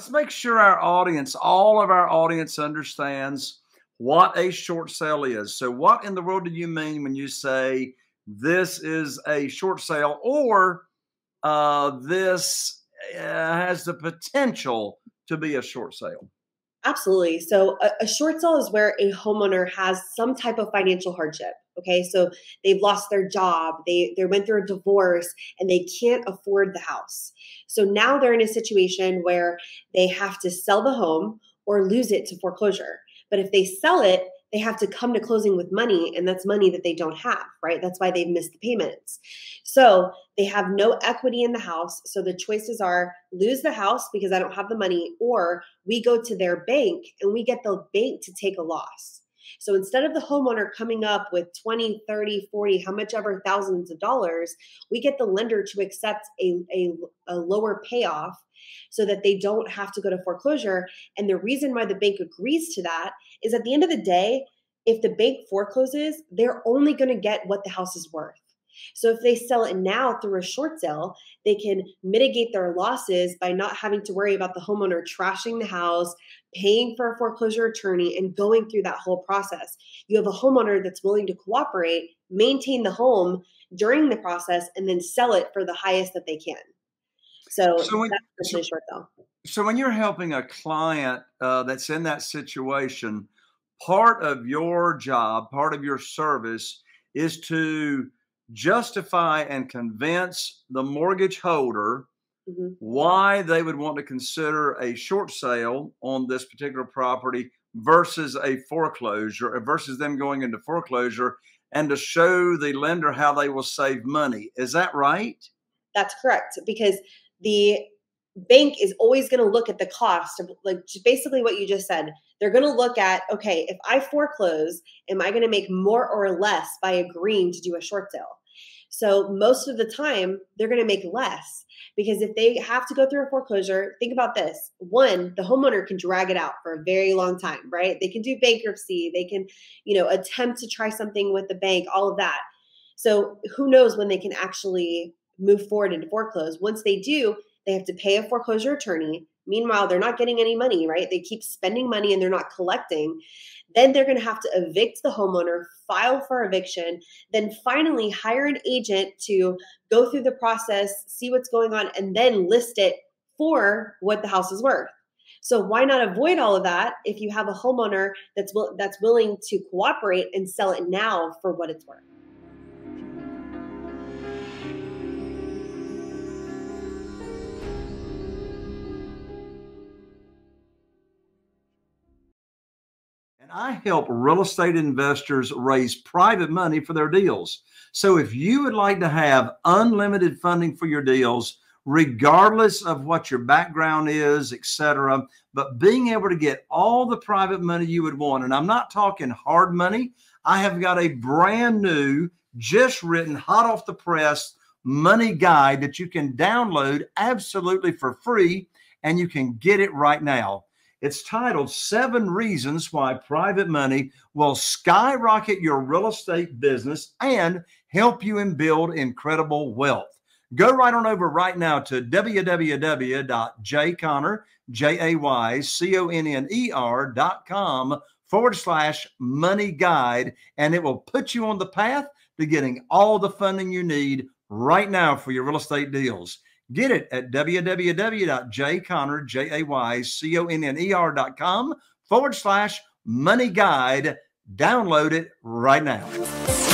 Let's make sure our audience, all of our audience, understands what a short sale is. So what in the world do you mean when you say this is a short sale, or this has the potential to be a short sale? Absolutely. So a short sale is where a homeowner has some type of financial hardship. Okay. So they've lost their job. They went through a divorce and they can't afford the house. So now they're in a situation where they have to sell the home or lose it to foreclosure. But if they sell it, they have to come to closing with money, and that's money that they don't have, right? That's why they've missed the payments. So they have no equity in the house. So the choices are lose the house because I don't have the money, or we go to their bank and we get the bank to take a loss. So instead of the homeowner coming up with 20, 30, 40, how much ever thousands of dollars, we get the lender to accept a lower payoff so that they don't have to go to foreclosure. And the reason why the bank agrees to that is at the end of the day, if the bank forecloses, they're only going to get what the house is worth. So if they sell it now through a short sale, they can mitigate their losses by not having to worry about the homeowner trashing the house, paying for a foreclosure attorney, and going through that whole process. You have a homeowner that's willing to cooperate, maintain the home during the process, and then sell it for the highest that they can. So when you're helping a client that's in that situation, part of your job, part of your service is to justify and convince the mortgage holder why they would want to consider a short sale on this particular property versus a foreclosure, or versus them going into foreclosure, and to show the lender how they will save money. Is that right? That's correct, because the bank is always going to look at the cost of, like, basically what you just said. They're going to look at, okay, if I foreclose, am I going to make more or less by agreeing to do a short sale? So most of the time they're going to make less, because if they have to go through a foreclosure, think about this. One, the homeowner can drag it out for a very long time, right? They can do bankruptcy. They can, attempt to try something with the bank, all of that. So who knows when they can actually move forward and foreclose. Once they do, they have to pay a foreclosure attorney. Meanwhile, they're not getting any money, right? They keep spending money and they're not collecting. Then they're going to have to evict the homeowner, file for eviction, then finally hire an agent to go through the process, see what's going on, and then list it for what the house is worth. So why not avoid all of that if you have a homeowner that's willing to cooperate and sell it now for what it's worth? I help real estate investors raise private money for their deals. So if you would like to have unlimited funding for your deals, regardless of what your background is, etc., but being able to get all the private money you would want, and I'm not talking hard money. I have got a brand new, just written, hot off the press money guide that you can download absolutely for free, and you can get it right now. It's titled 7 Reasons Why Private Money Will Skyrocket Your Real Estate Business and Help You in Build Incredible Wealth. Go right on over right now to www.jayconner.com/money guide, and it will put you on the path to getting all the funding you need right now for your real estate deals. Get it at www.jayconner.com/money guide. Download it right now.